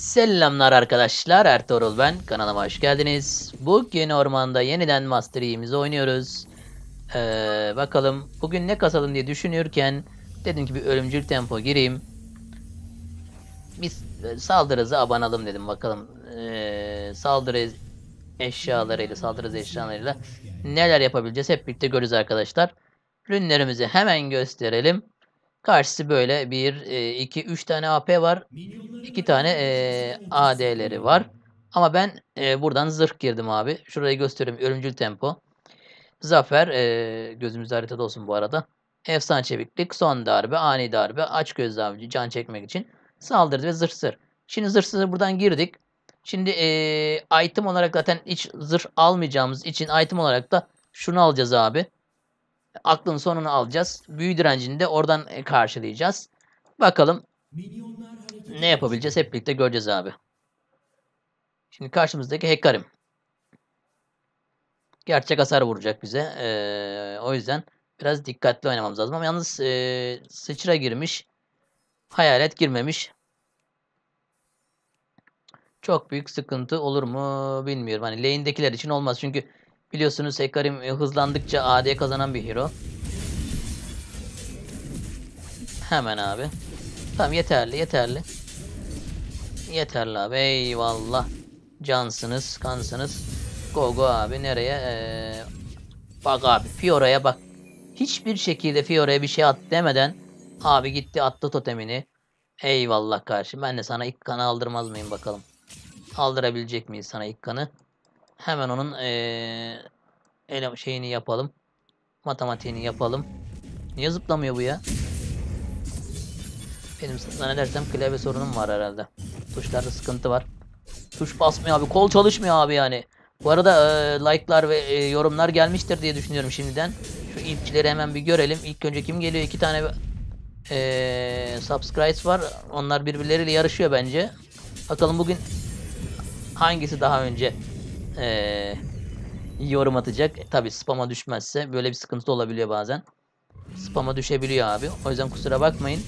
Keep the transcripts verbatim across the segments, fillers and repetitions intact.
Selamlar arkadaşlar, Ertuğrul ben, kanalıma hoş geldiniz. Bugün ormanda yeniden Master Yi'mizi oynuyoruz. ee, Bakalım bugün ne kasalım diye düşünürken dedim ki bir ölümcül tempo gireyim. Biz saldırıza abanalım dedim, bakalım ee, saldırı eşyalarıyla saldırı eşyalarıyla neler yapabileceğiz hep birlikte görürüz arkadaşlar. Rünlerimizi hemen gösterelim. Karşısı böyle bir, iki, üç tane A P var. iki tane e, A D'leri var. Ama ben e, buradan zırh girdim abi. Şurayı göstereyim. Ölümcül tempo. Zafer. E, gözümüz haritada olsun bu arada. Efsane çeviklik. Son darbe. Ani darbe. Aç göz avcı. Can çekmek için. Saldırdı ve zırh zırh. Şimdi zırh zırh buradan girdik. Şimdi e, item olarak zaten hiç zırh almayacağımız için item olarak da şunu alacağız abi. Aklın sonunu alacağız. Büyü direncini de oradan karşılayacağız. Bakalım ne yapabileceğiz hep birlikte göreceğiz abi. Şimdi karşımızdaki Hekarim. Gerçek hasar vuracak bize. Ee, o yüzden biraz dikkatli oynamamız lazım. Ama yalnız e, sıçra girmiş. Hayalet girmemiş. Çok büyük sıkıntı olur mu bilmiyorum. Hani lane'dekiler için olmaz. Çünkü biliyorsunuz Hekarim hızlandıkça A D kazanan bir hero. Hemen abi. Tamam, yeterli yeterli. Yeterli abi, eyvallah. Cansınız kansınız. Go go abi, nereye? Ee, bak abi Fiora'ya bak. Hiçbir şekilde Fiora'ya bir şey at demeden abi gitti attı totemini. Eyvallah karşı. Ben de sana ilk kanı aldırmaz mıyım bakalım. Aldırabilecek miyiz sana ilk kanı? Hemen onun ee, ele şeyini yapalım. Matematiğini yapalım. Niye zıplamıyor bu ya? Benim zannedersem klavye sorunum var herhalde. Tuşlarda sıkıntı var. Tuş basmıyor abi. Kol çalışmıyor abi yani. Bu arada ee, like'lar ve ee, yorumlar gelmiştir diye düşünüyorum şimdiden. Şu ilkçileri hemen bir görelim. İlk önce kim geliyor? İki tane ee, subscribe var. Onlar birbirleriyle yarışıyor bence. Bakalım bugün hangisi daha önce Ee, yorum atacak. E, tabi spama düşmezse böyle bir sıkıntı olabiliyor bazen. Spama düşebiliyor abi. O yüzden kusura bakmayın.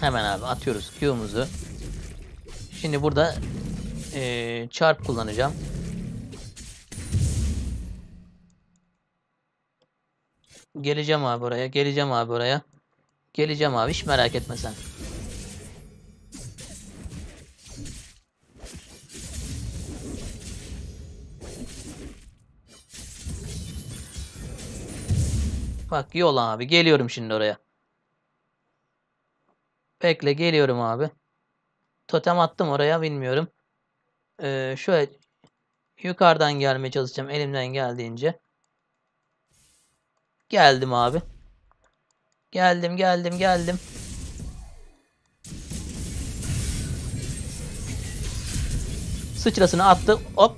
Hemen abi atıyoruz Q'muzu. Şimdi burada ee, çarp kullanacağım. Geleceğim abi oraya. Geleceğim abi oraya. Geleceğim abi, hiç merak etme sen. Bak yol abi, geliyorum şimdi oraya. Bekle, geliyorum abi. Totem attım oraya, bilmiyorum. Ee, şöyle yukarıdan gelmeye çalışacağım elimden geldiğince. Geldim abi. Geldim geldim geldim. Sıçrasını attım, hop.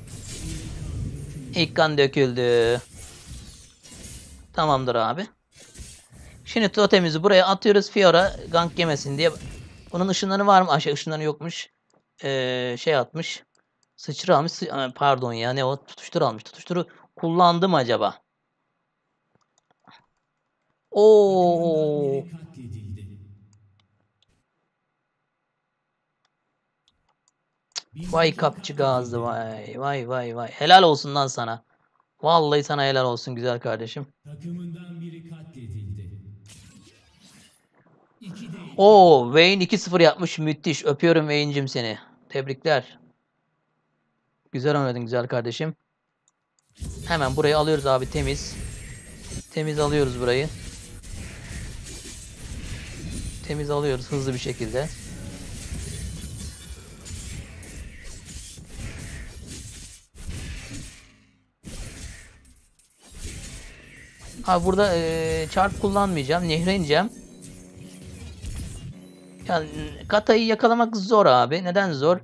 İlk kan döküldü. Tamamdır abi. Şimdi totemizi buraya atıyoruz. Fiora gank yemesin diye. Bunun ışınları var mı? Aşağı ışınları yokmuş. Ee, şey atmış. Sıçra almış. Sı Pardon ya, ne o? Tutuştur almış. Tutuşturu kullandı mı acaba? Oo. Vay kapçı gazlı vay. Vay vay vay. Helal olsun lan sana. Vallahi sana helal olsun güzel kardeşim. Takımından biri katledildi. Oo, Vayne iki sıfır yapmış, müthiş. Öpüyorum Vayne'cim seni. Tebrikler. Güzel oynadın güzel kardeşim. Hemen burayı alıyoruz abi, temiz. Temiz alıyoruz burayı. Temiz alıyoruz hızlı bir şekilde. Abi burada ee, çarp kullanmayacağım. Nehre ineceğim. Yani Kata'yı yakalamak zor abi. Neden zor?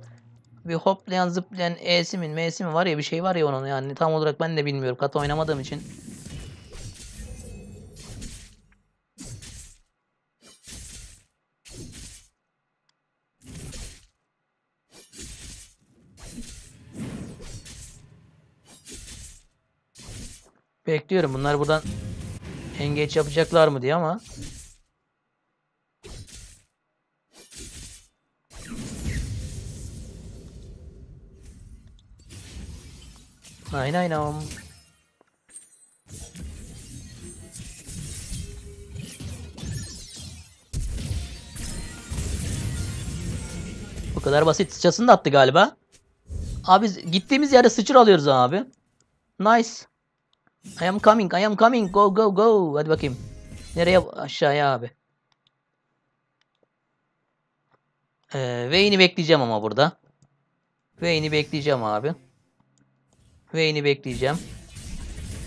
Bir hoplayan zıplayan E'simin M'simin var ya, bir şey var ya onun, yani tam olarak ben de bilmiyorum. Kata oynamadığım için. Bekliyorum bunlar buradan engage yapacaklar mı diye ama Aynen aynen. Bu kadar basit. Sıçrasını da attı galiba. Abi gittiğimiz yerde sıçır alıyoruz abi. Nice. I am coming, I am coming. Go, go, go. Hadi bakayım. Nereye? Aşağıya abi. Ee, Vayne'i bekleyeceğim ama burada. Vayne'i bekleyeceğim abi. Vayne'i bekleyeceğim.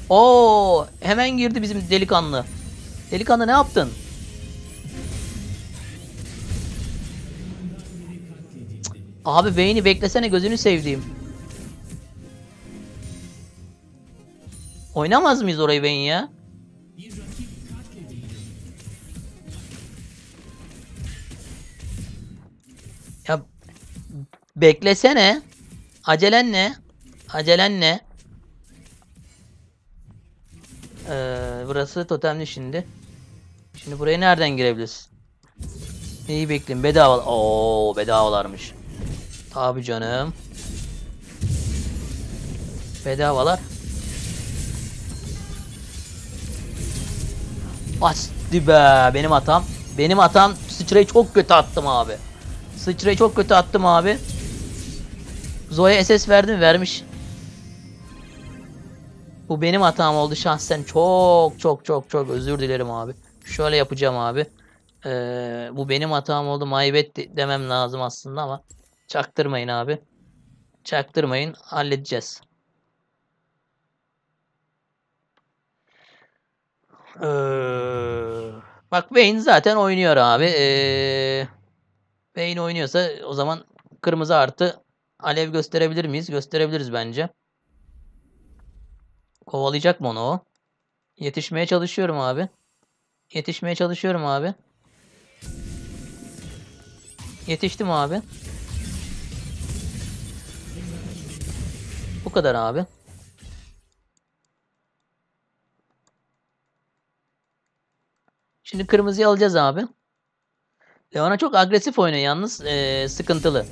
Oo, hemen girdi bizim delikanlı. Delikanlı ne yaptın? Abi Vayne'i beklesene gözünü sevdiğim. Oynamaz mıyız orayı Vayne ya? Ya beklesene. Acelen ne? Acelen ne? Ee, burası totemli şimdi. Şimdi buraya nereden girebiliriz? İyi bekleyin. Bedava. Oo, bedavalarmış. Abi canım. Bedavalar. Asti be. Benim hatam. Benim hatam. Sıçrayı çok kötü attım abi. Sıçrayı çok kötü attım abi. Zoya S S verdi mi? Vermiş. Bu benim hatam oldu şahsen. Çok çok çok çok özür dilerim abi. Şöyle yapacağım abi. Ee, bu benim hatam oldu. Maybetti demem lazım aslında ama. Çaktırmayın abi. Çaktırmayın. Halledeceğiz. Ee, bak Vayne zaten oynuyor abi. Ee, Vayne oynuyorsa o zaman kırmızı artı alev gösterebilir miyiz? Gösterebiliriz bence. Kovalayacak mı onu o? Yetişmeye çalışıyorum abi. Yetişmeye çalışıyorum abi. Yetiştim abi. Bu kadar abi. Şimdi kırmızıyı alacağız abi. Leona çok agresif oynuyor yalnız. Ee, sıkıntılı.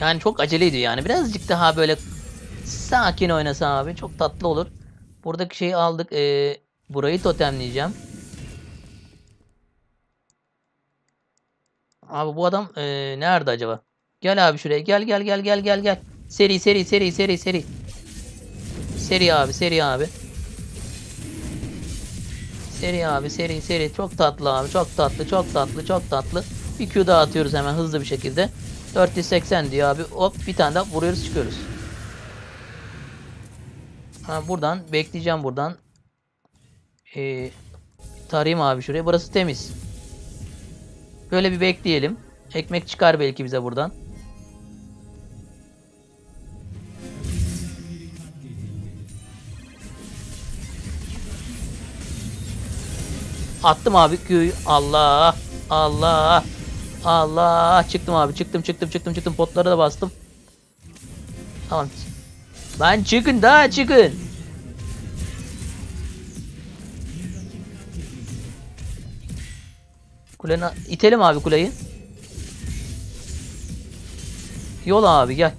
Yani çok aceleydi yani. Birazcık daha böyle sakin oynasa abi. Çok tatlı olur. Buradaki şeyi aldık. Ee, burayı totemleyeceğim. Abi bu adam ee, nerede acaba? Gel abi şuraya. Gel gel gel gel gel gel. Seri seri seri seri seri. Seri abi seri abi. Seri abi seri seri. Çok tatlı abi. Çok tatlı çok tatlı çok tatlı. Bir Q daha atıyoruz hemen hızlı bir şekilde. dört yüz seksen diyor abi. Hop bir tane daha vuruyoruz çıkıyoruz. Ha, buradan bekleyeceğim buradan. Ee, tarayayım abi şuraya. Burası temiz. Böyle bir bekleyelim. Ekmek çıkar belki bize buradan. Attım abi Q'yu. Allah. Allah. Allah. Çıktım abi. Çıktım çıktım çıktım çıktım. Potlara da bastım. Tamam. Ben çıkın daha çıkın. Kuleni itelim abi kuleyi. Yol abi gel.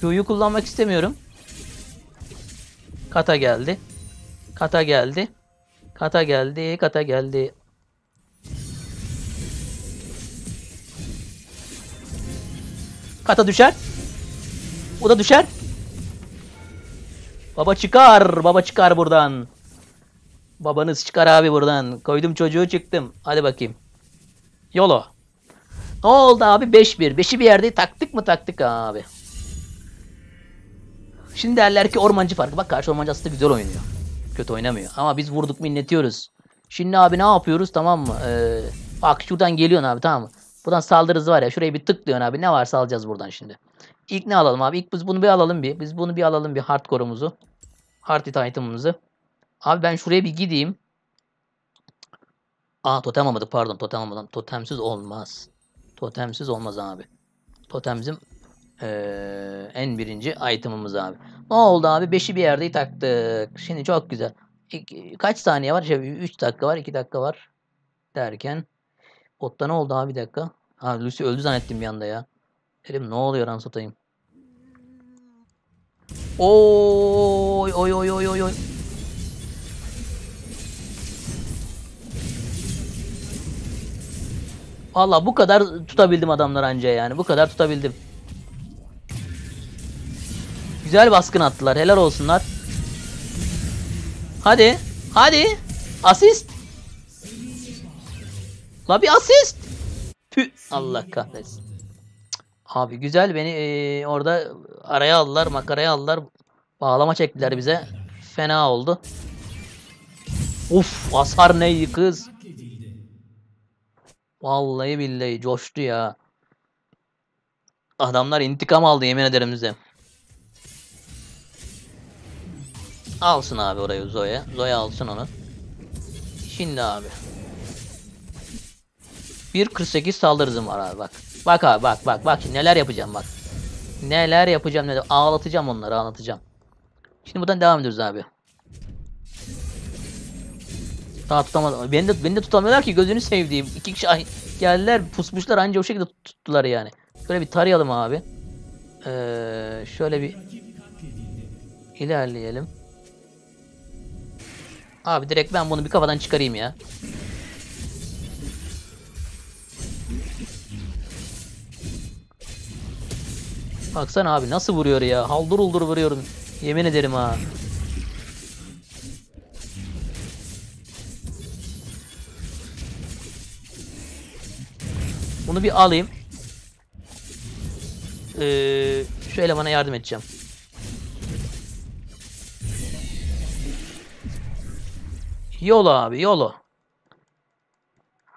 Q'yu kullanmak istemiyorum. Kata geldi. Kata geldi. Kata geldi. Kata geldi. Kata düşer. O da düşer. Baba çıkar. Baba çıkar buradan. Babanız çıkar abi buradan. Koydum çocuğu çıktım. Hadi bakayım. Yolo. Ne oldu abi? beş bir. beşi bir yerde taktık mı taktık abi. Şimdi derler ki ormancı farkı. Bak karşı ormancı aslında güzel oynuyor. Kötü oynamıyor. Ama biz vurduk minnetiyoruz. Şimdi abi ne yapıyoruz tamam mı? Ee, bak şuradan geliyorsun abi tamam mı? Buradan saldırız var ya. Şuraya bir tıklıyorsun abi. Ne varsa alacağız buradan şimdi. İlk ne alalım abi? İlk biz bunu bir alalım bir. Biz bunu bir alalım bir hardcore'umuzu. Hard hit item'ımızı. Abi ben şuraya bir gideyim. Aa totem almadık pardon. Totem almadım. Totemsiz olmaz. Totemsiz olmaz abi. Totem bizim Ee, en birinci item'ımız abi. Ne oldu abi? beşi bir yerde taktık. Şimdi çok güzel. İki, kaç saniye var? üç şey, dakika var. iki dakika var. Derken. Botta ne oldu abi? Bir dakika. Ha, Lucy öldü zannettim bir anda ya. Dedim ne oluyor lan satayım. Oy oy oy oy oy oy. Valla bu kadar tutabildim adamlar anca yani. Bu kadar tutabildim. Güzel baskın attılar. Helal olsunlar. Hadi. Hadi. Asist. La bir asist. Püh. Allah kahretsin. Abi güzel beni e, orada araya aldılar. Makaraya aldılar. Bağlama çektiler bize. Fena oldu. Uf. Hasar neydi kız. Vallahi billahi coştu ya. Adamlar intikam aldı yemin ederim size. Alsın abi orayı Zoya. Zoya alsın onu. Şimdi abi. bir kırk sekiz saldırı hızım var abi bak. Bak abi bak bak bak. Şimdi neler yapacağım bak. Neler yapacağım neler. Ağlatacağım onları ağlatacağım. Şimdi buradan devam ediyoruz abi. Daha tutamadım. Beni de, beni de tutamıyorlar ki gözünü sevdiğim. İki kişi geldiler pusmuşlar anca o şekilde tuttular yani. Şöyle bir tarayalım abi. Ee, şöyle bir ilerleyelim. Abi direkt ben bunu bir kafadan çıkarayım ya. Baksana abi nasıl vuruyor ya. Haldır uldur vuruyorum. Yemin ederim ha. Bunu bir alayım. Ee, şu elemana yardım edeceğim. Yolo abi yolo.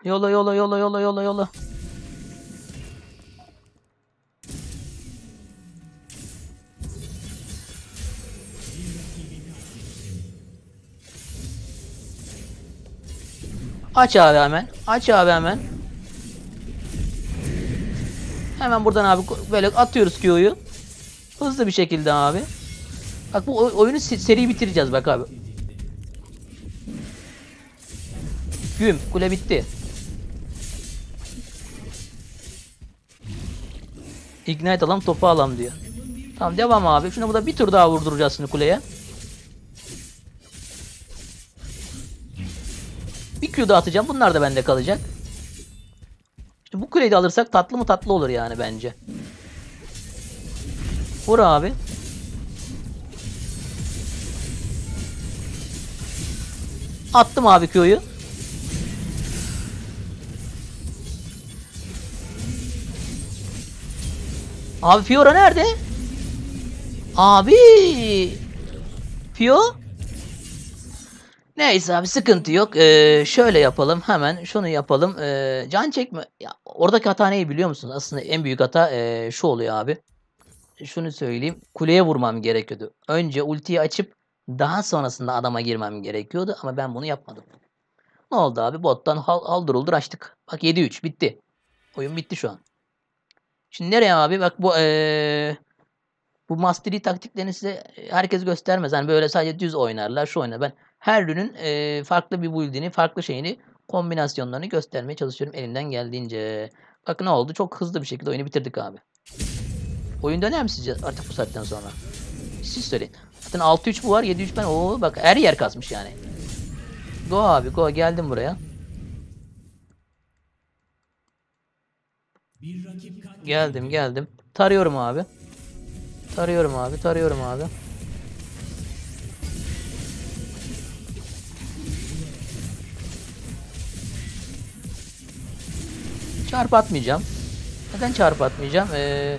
Yolo yolo yolo yolo yolo yolo. Aç abi hemen. Aç abi hemen. Hemen buradan abi böyle atıyoruz Q'yu. Hızlı bir şekilde abi. Bak bu oyunu seri bitireceğiz bak abi. Güm kule bitti. Ignite alam topu alam diyor. Tamam devam abi. Şuna burada bir tur daha vurduracağız şimdi kuleye. Bir Q daha atacağım. Bunlar da bende kalacak. İşte bu kuleyi de alırsak tatlı mı tatlı olur yani bence. Vur abi. Attım abi Q'yu. Abi Fiora nerede? Abi. Fio. Neyse abi sıkıntı yok. Ee, şöyle yapalım. Hemen şunu yapalım. Ee, can çekme. Ya, oradaki hata neyi biliyor musunuz? Aslında en büyük hata e, şu oluyor abi. Şunu söyleyeyim. Kuleye vurmam gerekiyordu. Önce ultiyi açıp daha sonrasında adama girmem gerekiyordu. Ama ben bunu yapmadım. Ne oldu abi? Bottan haldır uldur açtık. Bak yedi üç bitti. Oyun bitti şu an. Şimdi nereye abi? Bak bu ee, bu Master Yi taktiklerini size herkes göstermez. Hani böyle sadece düz oynarlar, şu oynar. Ben her ürünün ee, farklı bir build'ini, farklı şeyini, kombinasyonlarını göstermeye çalışıyorum elimden geldiğince. Bak ne oldu? Çok hızlı bir şekilde oyunu bitirdik abi. Oyun döner mi sizce artık bu saatten sonra? Siz söyleyin. Zaten altı üç bu var, yedi üç ben. Oo bak her yer kazmış yani. Go abi, go geldim buraya. Geldim geldim. Tarıyorum abi. Tarıyorum abi. Tarıyorum abi. Çarp atmayacağım. Neden çarp atmayacağım? Ee,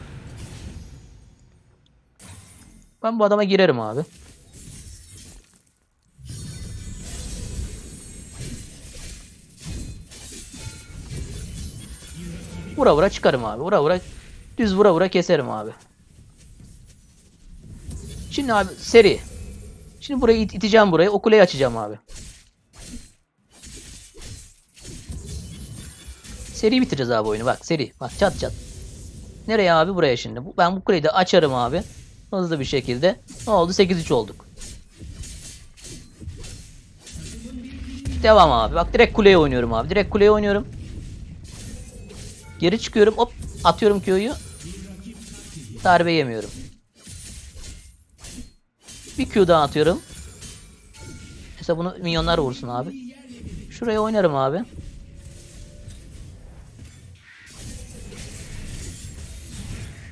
ben bu adama girerim abi. Vura vura çıkarım abi. Vura vura düz vura vura keserim abi. Şimdi abi seri. Şimdi burayı it iteceğim burayı. O kuleyi açacağım abi. Seri bitireceğiz abi oyunu. Bak seri. Bak çat çat. Nereye abi? Buraya şimdi. Ben bu kuleyi de açarım abi. Hızlı bir şekilde. Ne oldu? sekiz üç olduk. Devam abi. Bak direkt kuleye oynuyorum abi. Direkt kuleye oynuyorum. Geri çıkıyorum. Hop. Atıyorum Q'yu. Darbe yemiyorum. Bir Q daha atıyorum. Mesela bunu minyonlar vursun abi. Şuraya oynarım abi.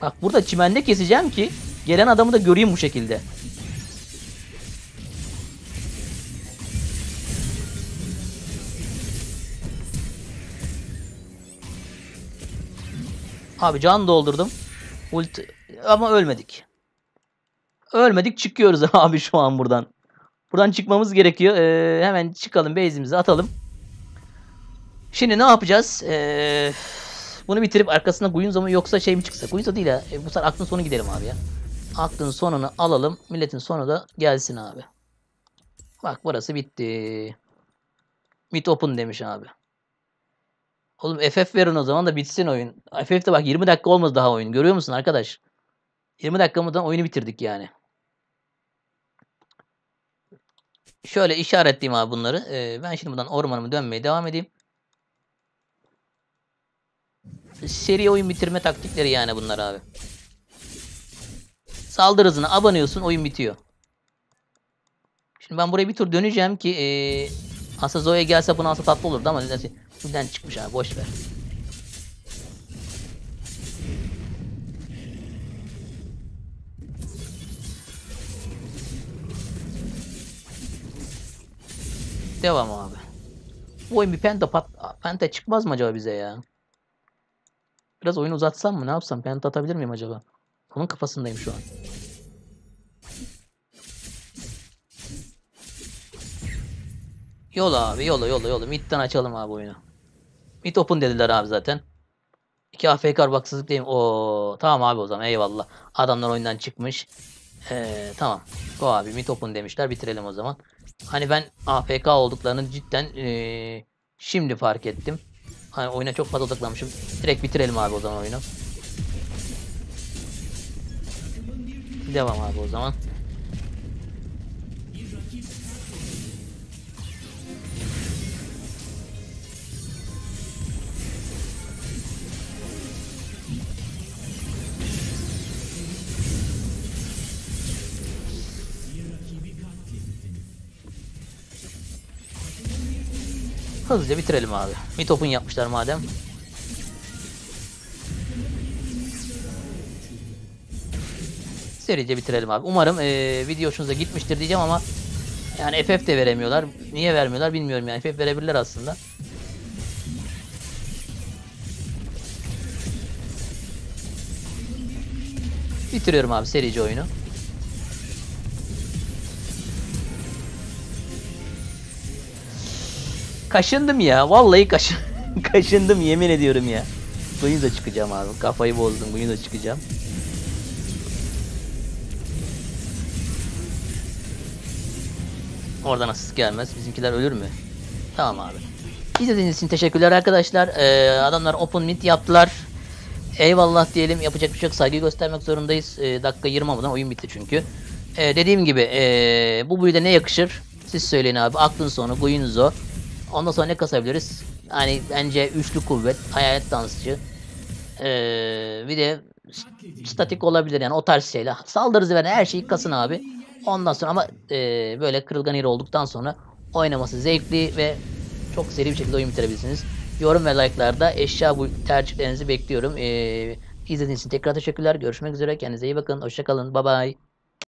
Bak burada çimende keseceğim ki gelen adamı da göreyim bu şekilde. Abi can doldurdum. Ulti ama ölmedik. Ölmedik, çıkıyoruz abi şu an buradan. Buradan çıkmamız gerekiyor. Ee, hemen çıkalım, base'imizi atalım. Şimdi ne yapacağız? Ee, bunu bitirip arkasına Guinzo mu yoksa şey mi çıksa? Guinzo değil ya. E, bu sefer aklın sonu gidelim abi ya. Aklın sonunu alalım. Milletin sonu da gelsin abi. Bak burası bitti. Mid open demiş abi. Oğlum F F verin o zaman da bitsin oyun. F F'de bak yirmi dakika olmaz daha oyun. Görüyor musun arkadaş? yirmi dakikamızdan oyunu bitirdik yani. Şöyle işaretleyeyim abi bunları. Ee, ben şimdi buradan ormanımı dönmeye devam edeyim. Seri oyun bitirme taktikleri yani bunlar abi. Saldırı hızına abanıyorsun, oyun bitiyor. Şimdi ben buraya bir tur döneceğim ki ee, aslında Zoya gelse bunu aslında tatlı olurdu ama nedense buradan çıkmış abi, boş ver. Devam abi. Bu oyun bir penta pat... Penta çıkmaz mı acaba bize ya? Biraz oyunu uzatsam mı? Ne yapsam? Penta atabilir miyim acaba? Onun kafasındayım şu an. Yola abi. Yola yola yola. Mid'den açalım abi oyunu. Mid open dediler abi zaten. İki A F K baksızlık değil mi? Oo, tamam abi o zaman. Eyvallah. Adamlar oyundan çıkmış. Ee, tamam. Go abi. Mid open demişler. Bitirelim o zaman. Hani ben A F K olduklarını cidden ee, şimdi fark ettim. Hani oyuna çok fazla odaklanmışım. Direkt bitirelim abi o zaman oyunu. Devam abi o zaman. Hızlıca bitirelim abi. Mid open yapmışlar madem. Serice bitirelim abi. Umarım ee, video hoşunuza gitmiştir diyeceğim ama yani F F de veremiyorlar. Niye vermiyorlar bilmiyorum yani. F F verebilirler aslında. Bitiriyorum abi serice oyunu. Kaşındım ya. Vallahi kaşın kaşındım yemin ediyorum ya. Guinzo çıkacağım abi. Kafayı bozdum. Guinzo çıkacağım. Oradan asist gelmez. Bizimkiler ölür mü? Tamam abi. İzlediğiniz için teşekkürler arkadaşlar. Ee, adamlar open mid yaptılar. Eyvallah diyelim. Yapacak bir şey yok. Saygı göstermek zorundayız. Ee, dakika yirmi olmadan oyun bitti çünkü. Ee, dediğim gibi ee, bu büyüde ne yakışır? Siz söyleyin abi. Aklın sonu Guinzo. Ondan sonra ne kasabiliriz? Yani bence üçlü kuvvet, hayalet dansçı, ee, bir de statik olabilir yani o tarz şeyler. Saldırısı veren her şeyi kasın abi. Ondan sonra ama e, böyle kırılgan yeri olduktan sonra oynaması zevkli ve çok seri bir şekilde oyun bitirebilirsiniz. Yorum ve like'larda eşya bu tercihlerinizi bekliyorum. Ee, izlediğiniz için tekrar teşekkürler. Görüşmek üzere. Kendinize iyi bakın. Hoşçakalın. Bye bye.